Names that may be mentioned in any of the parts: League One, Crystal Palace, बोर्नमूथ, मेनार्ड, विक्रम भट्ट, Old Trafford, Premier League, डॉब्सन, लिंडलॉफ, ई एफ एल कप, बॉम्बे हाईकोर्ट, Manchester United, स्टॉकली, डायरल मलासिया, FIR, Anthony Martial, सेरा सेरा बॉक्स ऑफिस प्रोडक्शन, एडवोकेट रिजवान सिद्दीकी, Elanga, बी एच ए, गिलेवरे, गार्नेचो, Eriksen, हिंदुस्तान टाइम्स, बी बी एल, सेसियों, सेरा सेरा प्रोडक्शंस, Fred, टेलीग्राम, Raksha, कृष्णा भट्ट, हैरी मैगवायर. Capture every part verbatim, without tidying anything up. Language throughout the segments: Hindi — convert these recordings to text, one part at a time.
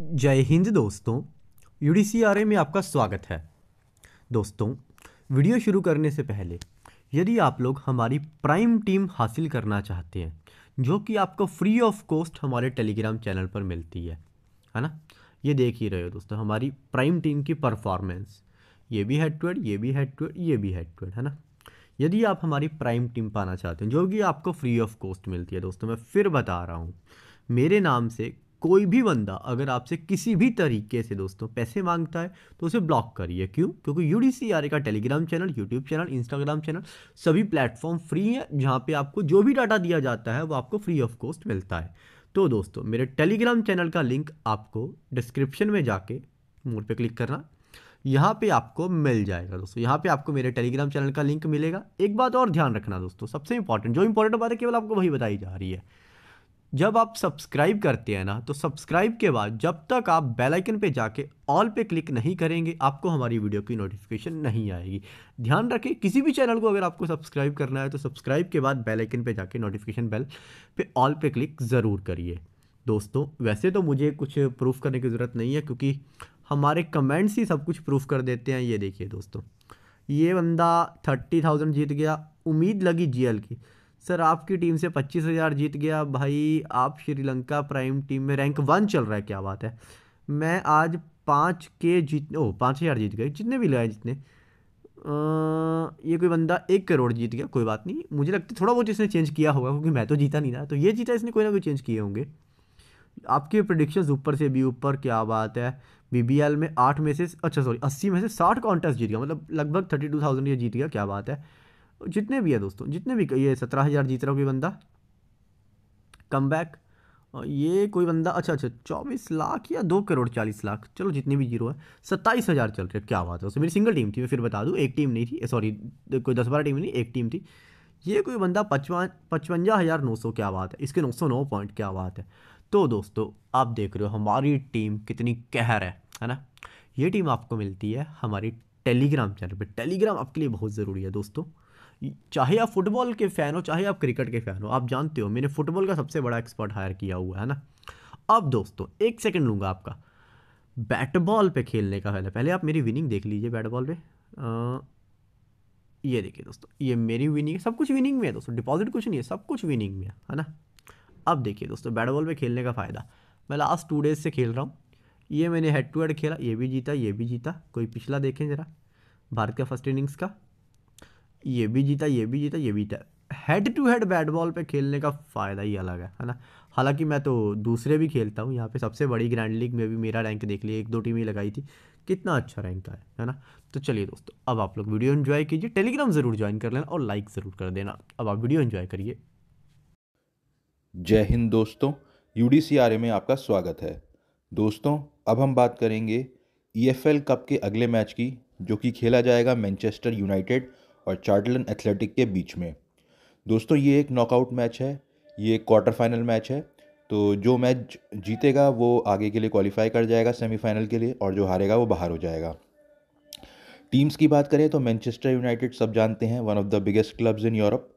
जय हिंद दोस्तों, U D C R A में आपका स्वागत है। दोस्तों, वीडियो शुरू करने से पहले यदि आप लोग हमारी प्राइम टीम हासिल करना चाहते हैं जो कि आपको फ्री ऑफ कॉस्ट हमारे टेलीग्राम चैनल पर मिलती है है ना, ये देख ही रहे हो दोस्तों हमारी प्राइम टीम की परफॉर्मेंस। ये भी हेड टू हेड, ये भी हेड टू हेड, ये भी हेड टू हेड, है ना। यदि आप हमारी प्राइम टीम पाना चाहते हैं जो कि आपको फ्री ऑफ कॉस्ट मिलती है, दोस्तों मैं फिर बता रहा हूँ, मेरे नाम से कोई भी बंदा अगर आपसे किसी भी तरीके से दोस्तों पैसे मांगता है तो उसे ब्लॉक करिए। क्यों? क्योंकि U D C R A का टेलीग्राम channel, YouTube channel, Instagram channel, सभी प्लेटफॉर्म फ्री है, जहाँ पे आपको जो भी डाटा दिया जाता है वो आपको फ्री ऑफ कॉस्ट मिलता है। तो दोस्तों मेरे टेलीग्राम चैनल का लिंक आपको डिस्क्रिप्शन में जाके मोर पर क्लिक करना, यहाँ पे आपको मिल जाएगा। दोस्तों यहाँ पे आपको मेरे टेलीग्राम चैनल का लिंक मिलेगा। एक बात और ध्यान रखना दोस्तों, सबसे इंपॉर्टेंट, जो इंपॉर्टेंट बात है केवल आपको वही बताई जा रही है। जब आप सब्सक्राइब करते हैं ना, तो सब्सक्राइब के बाद जब तक आप बेल आइकन पे जाके ऑल पे क्लिक नहीं करेंगे आपको हमारी वीडियो की नोटिफिकेशन नहीं आएगी। ध्यान रखें, किसी भी चैनल को अगर आपको सब्सक्राइब करना है तो सब्सक्राइब के बाद बेल आइकन पे जाके नोटिफिकेशन बेल पे ऑल पे क्लिक ज़रूर करिए। दोस्तों वैसे तो मुझे कुछ प्रूफ करने की ज़रूरत नहीं है क्योंकि हमारे कमेंट्स ही सब कुछ प्रूफ कर देते हैं। ये देखिए दोस्तों, ये बंदा थर्टी थाउजेंड जीत गया, उम्मीद लगी जी एल की। सर आपकी टीम से पच्चीस हज़ार जीत गया। भाई आप श्रीलंका प्राइम टीम में रैंक वन चल रहा है, क्या बात है। मैं आज पाँच के जीत ओ पाँच हज़ार जीत गए, जितने भी लगाए जितने आ, ये कोई बंदा एक करोड़ जीत गया, कोई बात नहीं। मुझे लगता है थोड़ा बहुत इसने चेंज किया होगा क्योंकि मैं तो जीता नहीं ना, तो ये जीता, इसने कोई ना कोई चेंज किए होंगे। आपके प्रेडिक्शंस ऊपर से भी ऊपर, क्या बात है। बी बी एल में आठ में से अच्छा सॉरी अस्सी में से साठ कॉन्टेस्ट जीत गया, मतलब लगभग थर्टी टू थाउजेंड ये जीत गया, क्या बात है। जितने भी है दोस्तों, जितने भी ये सत्रह हज़ार जीत रहा कोई बंदा, कमबैक ये कोई बंदा अच्छा अच्छा चौबीस लाख या दो करोड़ चालीस लाख चलो जितने भी जीरो है, सत्ताईस हज़ार चल रहे, क्या बात है। उसमें मेरी सिंगल टीम थी, मैं फिर बता दूँ, एक टीम नहीं थी, सॉरी कोई दस बारह टीम नहीं, एक टीम थी। ये कोई बंदा पचपन पचवंजा हज़ार नौ सौ, क्या बात है, इसके नौ सौ नौ पॉइंट, क्या बात है। तो दोस्तों आप देख रहे हो हमारी टीम कितनी कहर है है ना। ये टीम आपको मिलती है हमारी टेलीग्राम चैनल पर। टेलीग्राम आपके लिए बहुत ज़रूरी है दोस्तों, चाहे आप फुटबॉल के फ़ैन हो चाहे आप क्रिकेट के फ़ैन हो। आप जानते हो मैंने फुटबॉल का सबसे बड़ा एक्सपर्ट हायर किया हुआ है ना। अब दोस्तों एक सेकंड लूँगा आपका बैट बॉल पे खेलने का, पहले पहले आप मेरी विनिंग देख लीजिए बैट बॉल पे। आ, ये देखिए दोस्तों, ये मेरी विनिंग है, सब कुछ विनिंग में है दोस्तों, डिपॉजिट कुछ नहीं है, सब कुछ विनिंग में है ना। अब देखिए दोस्तों बैट बॉल पर खेलने का फ़ायदा, मैं लास्ट टू डेज़ से खेल रहा हूँ। ये मैंने हेड टू हेड खेला, ये भी जीता ये भी जीता। कोई पिछला देखें ज़रा भारत का फर्स्ट इनिंग्स का, ये भी जीता ये भी जीता ये भी जीता। Head to head bat ball पे खेलने का फ़ायदा ही अलग है है ना। हालांकि मैं तो दूसरे भी खेलता हूँ, यहाँ पे सबसे बड़ी ग्रैंड लीग में भी मेरा रैंक देख लिया, एक दो टीमें लगाई थी, कितना अच्छा रैंक आया है ना। तो चलिए दोस्तों अब आप लोग वीडियो एंजॉय कीजिए, टेलीग्राम ज़रूर ज्वाइन कर लेना और लाइक ज़रूर कर देना। अब आप वीडियो एंजॉय करिए। जय हिंद दोस्तों, U D C R A में आपका स्वागत है। दोस्तों अब हम बात करेंगे ई एफ एल कप के अगले मैच की, जो कि खेला जाएगा मैनचेस्टर यूनाइटेड और चार्टलन एथलेटिक के बीच में। दोस्तों ये एक नॉकआउट मैच है, ये एक क्वार्टर फाइनल मैच है, तो जो मैच जीतेगा वो आगे के लिए क्वालिफाई कर जाएगा सेमीफाइनल के लिए, और जो हारेगा वो बाहर हो जाएगा। टीम्स की बात करें तो मैनचेस्टर यूनाइटेड सब जानते हैं one of the biggest clubs in Europe,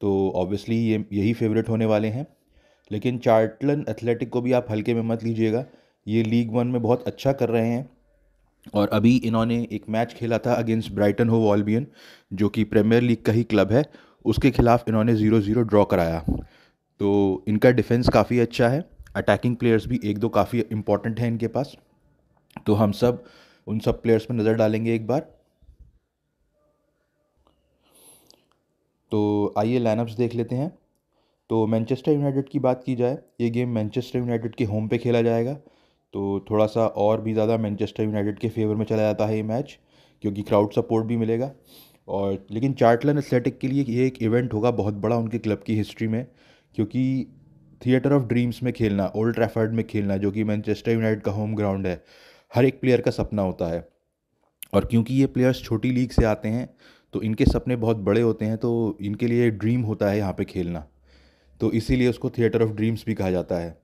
तो ऑब्वियसली ये यही फेवरेट होने वाले हैं। लेकिन चार्टलन एथलेटिक को भी आप हल्के में मत लीजिएगा, ये लीग वन में बहुत अच्छा कर रहे हैं, और अभी इन्होंने एक मैच खेला था अगेंस्ट ब्राइटन होव ऑल्बियन जो कि प्रीमियर लीग का ही क्लब है, उसके खिलाफ इन्होंने ज़ीरो ज़ीरो ड्रॉ कराया। तो इनका डिफेंस काफ़ी अच्छा है, अटैकिंग प्लेयर्स भी एक दो काफ़ी इम्पॉर्टेंट हैं इनके पास, तो हम सब उन सब प्लेयर्स पर नज़र डालेंगे एक बार। तो आइए लाइनअप्स देख लेते हैं। तो मैनचेस्टर यूनाइटेड की बात की जाए, ये गेम मैनचेस्टर यूनाइटेड के होम पे खेला जाएगा, तो थोड़ा सा और भी ज़्यादा मैनचेस्टर यूनाइटेड के फेवर में चला जाता है ये मैच, क्योंकि क्राउड सपोर्ट भी मिलेगा। और लेकिन चार्टलन एथलेटिक के लिए ये एक इवेंट होगा बहुत बड़ा उनके क्लब की हिस्ट्री में, क्योंकि थिएटर ऑफ ड्रीम्स में खेलना, ओल्ड ट्रैफर्ड में खेलना जो कि मैनचेस्टर यूनाइटेड का होम ग्राउंड है, हर एक प्लेयर का सपना होता है। और क्योंकि ये प्लेयर्स छोटी लीग से आते हैं तो इनके सपने बहुत बड़े होते हैं, तो इनके लिए ड्रीम होता है यहाँ पर खेलना, तो इसीलिए उसको थिएटर ऑफ ड्रीम्स भी कहा जाता है।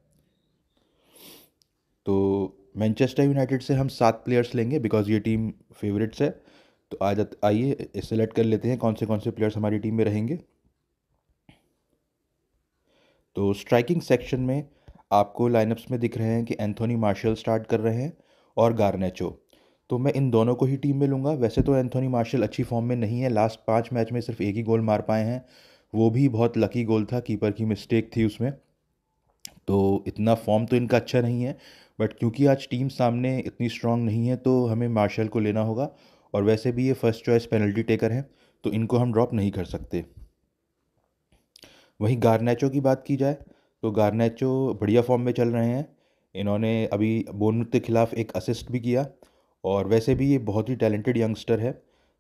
तो मैनचेस्टर यूनाइटेड से हम सात प्लेयर्स लेंगे बिकॉज ये टीम फेवरेट्स है। तो आज आइए सेलेक्ट कर लेते हैं कौन से कौन से प्लेयर्स हमारी टीम में रहेंगे। तो स्ट्राइकिंग सेक्शन में आपको लाइनअप्स में दिख रहे हैं कि एंथोनी मार्शल स्टार्ट कर रहे हैं और गार्नेचो, तो मैं इन दोनों को ही टीम में लूँगा। वैसे तो एंथोनी मार्शल अच्छी फॉर्म में नहीं है, लास्ट पाँच मैच में सिर्फ एक ही गोल मार पाए हैं, वो भी बहुत लकी गोल था, कीपर की मिस्टेक थी उसमें, तो इतना फॉर्म तो इनका अच्छा नहीं है। बट क्योंकि आज टीम सामने इतनी स्ट्रांग नहीं है तो हमें मार्शल को लेना होगा, और वैसे भी ये फर्स्ट चॉइस पेनल्टी टेकर हैं तो इनको हम ड्रॉप नहीं कर सकते। वहीं गार्नेचो की बात की जाए तो गार्नेचो बढ़िया फॉर्म में चल रहे हैं, इन्होंने अभी बोर्नमूथ के खिलाफ एक असिस्ट भी किया, और वैसे भी ये बहुत ही टैलेंटेड यंगस्टर है,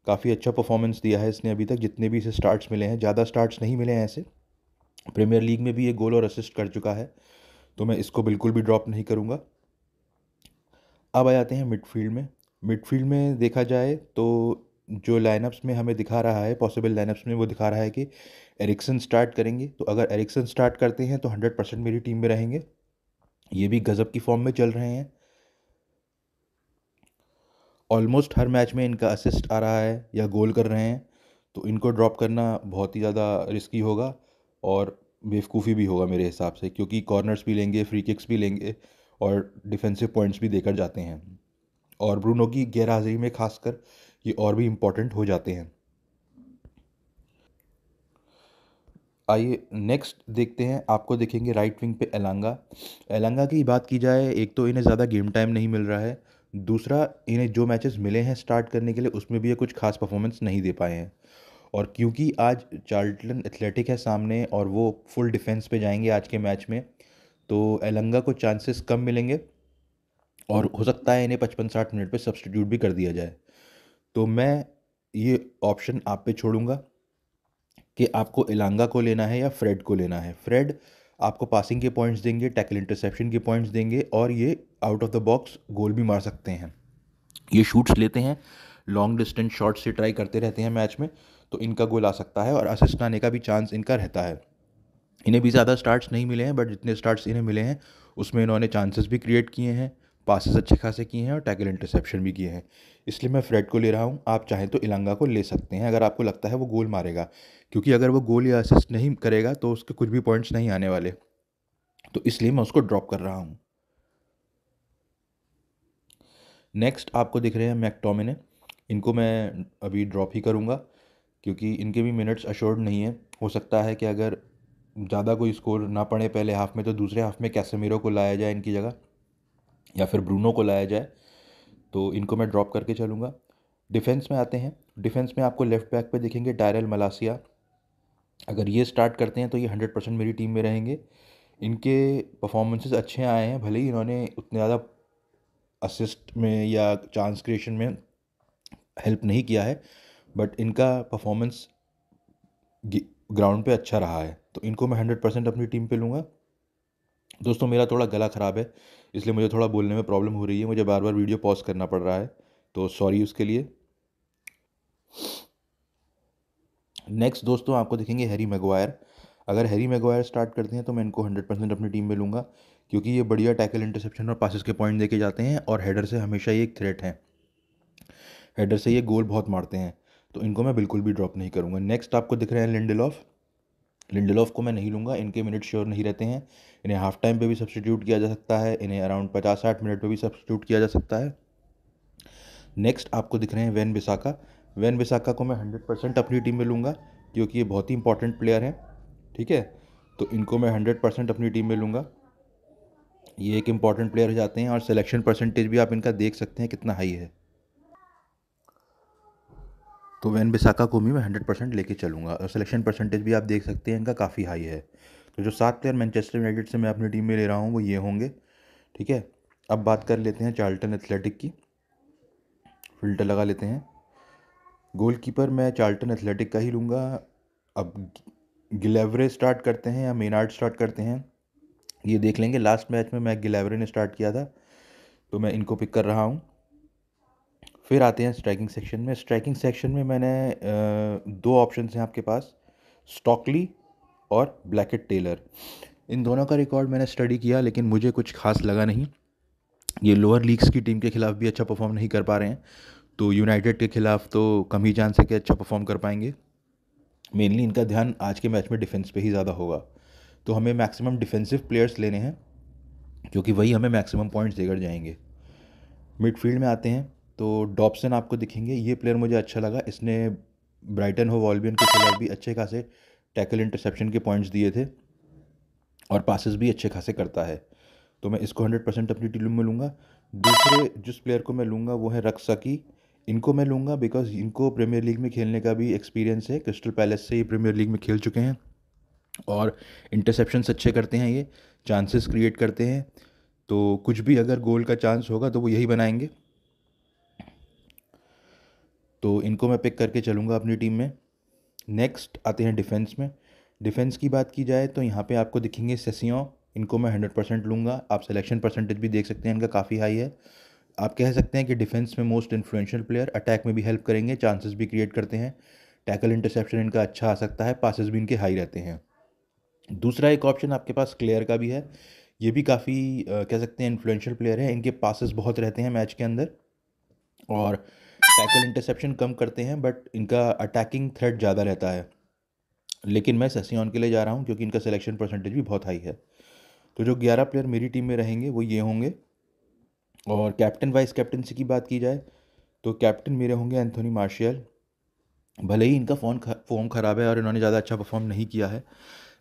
काफ़ी अच्छा परफॉर्मेंस दिया है इसने अभी तक, जितने भी इसे स्टार्ट्स मिले हैं, ज़्यादा स्टार्ट्स नहीं मिले हैं ऐसे, प्रीमियर लीग में भी ये गोल और असिस्ट कर चुका है, तो मैं इसको बिल्कुल भी ड्रॉप नहीं करूँगा। अब आ जाते हैं मिडफील्ड में। मिडफील्ड में देखा जाए तो जो लाइनअप्स में हमें दिखा रहा है, पॉसिबल लाइनअप्स में वो दिखा रहा है कि एरिक्सन स्टार्ट करेंगे, तो अगर एरिक्सन स्टार्ट करते हैं तो हंड्रेड परसेंट मेरी टीम में रहेंगे, ये भी गजब की फॉर्म में चल रहे हैं, ऑलमोस्ट हर मैच में इनका असिस्ट आ रहा है या गोल कर रहे हैं, तो इनको ड्रॉप करना बहुत ही ज़्यादा रिस्की होगा और बेवकूफ़ी भी होगा मेरे हिसाब से, क्योंकि कॉर्नर्स भी लेंगे, फ्री किक्स भी लेंगे और डिफेंसिव पॉइंट्स भी देकर जाते हैं, और ब्रूनो की गैरहाज़िरी में खासकर ये और भी इम्पॉर्टेंट हो जाते हैं। आइए नेक्स्ट देखते हैं, आपको देखेंगे राइट विंग पे एलांगा। एलांगा की बात की जाए, एक तो इन्हें ज़्यादा गेम टाइम नहीं मिल रहा है, दूसरा इन्हें जो मैचेस मिले हैं स्टार्ट करने के लिए उसमें भी ये कुछ खास परफॉर्मेंस नहीं दे पाए हैं, और क्योंकि आज चार्ल्टन एथलेटिक है सामने और वो फुल डिफेंस पे जाएंगे आज के मैच में, तो एलांगा को चांसेस कम मिलेंगे और हो सकता है इन्हें पचपन साठ मिनट पे सब्स्टिट्यूट भी कर दिया जाए, तो मैं ये ऑप्शन आप पे छोड़ूंगा कि आपको एलांगा को लेना है या फ्रेड को लेना है। फ्रेड आपको पासिंग के पॉइंट्स देंगे, टैकल इंटरसेप्शन के पॉइंट्स देंगे, और ये out of the box goal भी मार सकते हैं, ये शूट्स लेते हैं, लॉन्ग डिस्टेंस शॉट्स से ट्राई करते रहते हैं मैच में, तो इनका गोल आ सकता है और असिस्ट आने का भी चांस इनका रहता है। इन्हें भी ज़्यादा स्टार्ट्स नहीं मिले हैं, बट जितने स्टार्ट्स इन्हें मिले हैं उसमें इन्होंने चांसेस भी क्रिएट किए हैं, पासेस अच्छे खासे किए हैं और टैकल इंटरसेप्शन भी किए हैं, इसलिए मैं फ्रेड को ले रहा हूँ। आप चाहें तो एलांगा को ले सकते हैं अगर आपको लगता है वो गोल मारेगा, क्योंकि अगर वो गोल या असिस्ट नहीं करेगा तो उसके कुछ भी पॉइंट्स नहीं आने वाले, तो इसलिए मैं उसको ड्रॉप कर रहा हूँ। नेक्स्ट आपको दिख रहे हैं मैक्टोमिने, इनको मैं अभी ड्रॉप ही करूँगा क्योंकि इनके भी मिनट्स अश्योर्ड नहीं है, हो सकता है कि अगर ज़्यादा कोई स्कोर ना पड़े पहले हाफ़ में तो दूसरे हाफ़ में कैसेमीरो को लाया जाए इनकी जगह, या फिर ब्रूनो को लाया जाए, तो इनको मैं ड्रॉप करके चलूँगा। डिफेंस में आते हैं। डिफेंस में आपको लेफ़्ट बैक पे देखेंगे डायरल मलासिया, अगर ये स्टार्ट करते हैं तो ये हंड्रेड परसेंट मेरी टीम में रहेंगे, इनके परफॉर्मेंसेस अच्छे आए हैं, भले ही इन्होंने उतने ज़्यादा असिस्ट में या चांस क्रिएशन में हेल्प नहीं किया है, बट इनका परफॉर्मेंस ग्राउंड पे अच्छा रहा है, तो इनको मैं हंड्रेड परसेंट अपनी टीम पे लूँगा। दोस्तों मेरा थोड़ा गला ख़राब है इसलिए मुझे थोड़ा बोलने में प्रॉब्लम हो रही है, मुझे बार बार वीडियो पॉज करना पड़ रहा है, तो सॉरी उसके लिए। नेक्स्ट दोस्तों आपको देखेंगे हैरी मैगवायर। अगर हैरी मैगवायर स्टार्ट करते हैं तो मैं इनको हंड्रेड परसेंट अपनी टीम में लूँगा, क्योंकि ये बढ़िया टैकल इंटरसेप्शन और पासिस के पॉइंट देके जाते हैं, और हेडर से हमेशा ये एक थ्रेट है, हेडर से ये गोल बहुत मारते हैं, तो इनको मैं बिल्कुल भी ड्रॉप नहीं करूँगा। नेक्स्ट आपको दिख रहे हैं लिंडलॉफ। लिंडलॉफ को मैं नहीं लूँगा, इनके मिनट श्योर नहीं रहते हैं, इन्हें हाफ टाइम पे भी सब्स्टिट्यूट किया जा सकता है, इन्हें अराउंड पचास साठ मिनट पे भी सब्स्टिट्यूट किया जा सकता है। नेक्स्ट आपको दिख रहे हैं वान-बिसाका। वान-बिसाका को मैं हंड्रेड परसेंट अपनी टीम में लूँगा क्योंकि ये बहुत ही इंपॉर्टेंट प्लेयर हैं, ठीक है, तो इनको मैं हंड्रेड परसेंट अपनी टीम में लूँगा, ये एक इम्पॉर्टेंट प्लेयर हो जाते हैं, और सिलेक्शन परसेंटेज भी आप इनका देख सकते हैं कितना हाई है, तो वान-बिसाका को भी मैं हंड्रेड परसेंट लेके चलूँगा, और सिलेक्शन परसेंटेज भी आप देख सकते हैं इनका काफ़ी हाई है। तो जो सात प्लेयर मैनचेस्टर यूनाइटेड से मैं अपनी टीम में ले रहा हूँ वो ये होंगे, ठीक है। अब बात कर लेते हैं चार्ल्टन एथलेटिक की, फिल्टर लगा लेते हैं। गोलकीपर मैं चार्ल्टन एथलेटिक का ही लूँगा। अब गिलेवरे स्टार्ट करते हैं या मेनार्ड स्टार्ट करते हैं ये देख लेंगे, लास्ट मैच में मैं गिलेवरे ने स्टार्ट किया था तो मैं इनको पिक कर रहा हूँ। फिर आते हैं स्ट्राइकिंग सेक्शन में। स्ट्राइकिंग सेक्शन में मैंने दो ऑप्शंस हैं आपके पास, स्टॉकली और ब्लैकेट टेलर। इन दोनों का रिकॉर्ड मैंने स्टडी किया लेकिन मुझे कुछ खास लगा नहीं, ये लोअर लीग्स की टीम के खिलाफ भी अच्छा परफॉर्म नहीं कर पा रहे हैं, तो यूनाइटेड के खिलाफ तो कम ही चांस है कि अच्छा परफॉर्म कर पाएंगे। मेनली इनका ध्यान आज के मैच में डिफेंस पे ही ज़्यादा होगा, तो हमें मैक्सिमम डिफेंसिव प्लेयर्स लेने हैं क्योंकि वही हमें मैक्सिमम पॉइंट्स देकर जाएंगे। मिडफील्ड में आते हैं तो डॉब्सन आपको दिखेंगे, ये प्लेयर मुझे अच्छा लगा, इसने ब्राइटन होव एल्बियन के खिलाफ भी अच्छे खासे टैकल इंटरसेप्शन के पॉइंट्स दिए थे और पासेस भी अच्छे खासे करता है, तो मैं इसको हंड्रेड परसेंट अपनी टीम में लूँगा। दूसरे जिस प्लेयर को मैं लूँगा वो है रक्षा की, इनको मैं लूँगा बिकॉज इनको प्रीमियर लीग में खेलने का भी एक्सपीरियंस है, क्रिस्टल पैलेस से ये प्रीमियर लीग में खेल चुके हैं और इंटरसेप्शंस अच्छे करते हैं, ये चांसेस क्रिएट करते हैं, तो कुछ भी अगर गोल का चांस होगा तो वो यही बनाएंगे, तो इनको मैं पिक करके चलूँगा अपनी टीम में। नेक्स्ट आते हैं डिफेंस में। डिफेंस की बात की जाए तो यहाँ पे आपको दिखेंगे सेसियों, इनको मैं हंड्रेड परसेंट लूँगा। आप सिलेक्शन परसेंटेज भी देख सकते हैं, इनका काफ़ी हाई है। आप कह सकते हैं कि डिफेंस में मोस्ट इन्फ्लुएंशियल प्लेयर, अटैक में भी हेल्प करेंगे, चांसेस भी क्रिएट करते हैं, टैकल इंटरसेप्शन इनका अच्छा आ सकता है, पासेस भी इनके हाई रहते हैं। दूसरा एक ऑप्शन आपके पास क्लियर का भी है, ये भी काफ़ी कह सकते हैं इन्फ्लुएंशियल प्लेयर है, इनके पासेस बहुत रहते हैं मैच के अंदर और टैकल इंटरसेप्शन कम करते हैं, बट इनका अटैकिंग थ्रेट ज़्यादा रहता है। लेकिन मैं सेसियोन के लिए जा रहा हूँ क्योंकि इनका सिलेक्शन परसेंटेज भी बहुत हाई है। तो जो ग्यारह प्लेयर मेरी टीम में रहेंगे वो ये होंगे। और कैप्टन वाइस कैप्टनसी की बात की जाए तो कैप्टन मेरे होंगे एंथोनी मार्शियल। भले ही इनका फॉर्म फॉर्म ख़राब है और इन्होंने ज़्यादा अच्छा परफॉर्म नहीं किया है,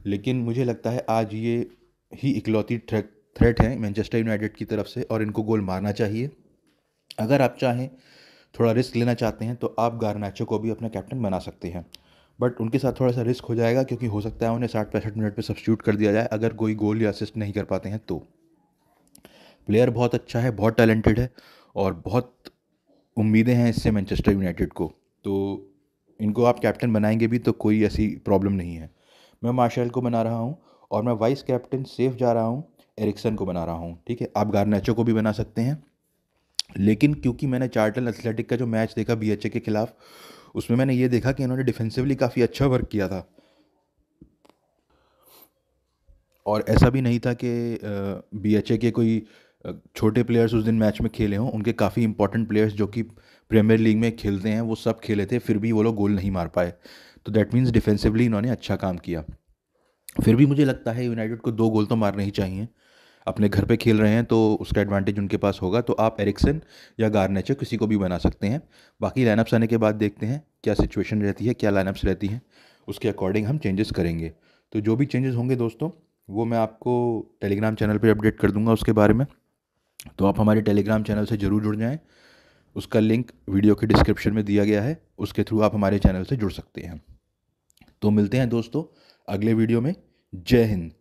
लेकिन मुझे लगता है आज ये ही इकलौती थ्रेट थ्रेट है मैनचेस्टर यूनाइटेड की तरफ से और इनको गोल मारना चाहिए। अगर आप चाहें थोड़ा रिस्क लेना चाहते हैं तो आप गार्नाचो को भी अपना कैप्टन बना सकते हैं, बट उनके साथ थोड़ा सा रिस्क हो जाएगा क्योंकि हो सकता है उन्हें साठ पैंसठ मिनट पर सब्स्टिट्यूट कर दिया जाए अगर कोई गोल या असिस्ट नहीं कर पाते हैं तो। प्लेयर बहुत अच्छा है, बहुत टैलेंटेड है और बहुत उम्मीदें हैं इससे मैनचेस्टर यूनाइटेड को, तो इनको आप कैप्टन बनाएंगे भी तो कोई ऐसी प्रॉब्लम नहीं है। मैं मार्शल को बना रहा हूँ और मैं वाइस कैप्टन सेफ जा रहा हूँ, एरिक्सन को बना रहा हूँ। ठीक है, आप गार्नाचो को भी बना सकते हैं, लेकिन क्योंकि मैंने चार्टन एथलेटिक का जो मैच देखा बी एच ए के खिलाफ, उसमें मैंने ये देखा कि इन्होंने डिफेंसिवली काफ़ी अच्छा वर्क किया था और ऐसा भी नहीं था कि बी एच ए के कोई छोटे प्लेयर्स उस दिन मैच में खेले हों, उनके काफ़ी इंपॉर्टेंट प्लेयर्स जो कि प्रीमियर लीग में खेलते हैं वो सब खेले थे, फिर भी वो लोग गोल नहीं मार पाए। तो दैट मीन्स डिफेंसिवली इन्होंने अच्छा काम किया। फिर भी मुझे लगता है यूनाइटेड को दो गोल तो मारने ही चाहिए, अपने घर पे खेल रहे हैं तो उसका एडवांटेज उनके पास होगा। तो आप एरिक्सन या गार्नाचो किसी को भी बना सकते हैं। बाकी लाइनअप्स आने के बाद देखते हैं क्या सिचुएशन रहती है, क्या लाइनअप्स रहती हैं, उसके अकॉर्डिंग हम चेंजेस करेंगे। तो जो भी चेंजेस होंगे दोस्तों वो मैं आपको टेलीग्राम चैनल पे अपडेट कर दूंगा उसके बारे में, तो आप हमारे टेलीग्राम चैनल से ज़रूर जुड़ जाएं। उसका लिंक वीडियो के डिस्क्रिप्शन में दिया गया है, उसके थ्रू आप हमारे चैनल से जुड़ सकते हैं। तो मिलते हैं दोस्तों अगले वीडियो में। जय हिंद।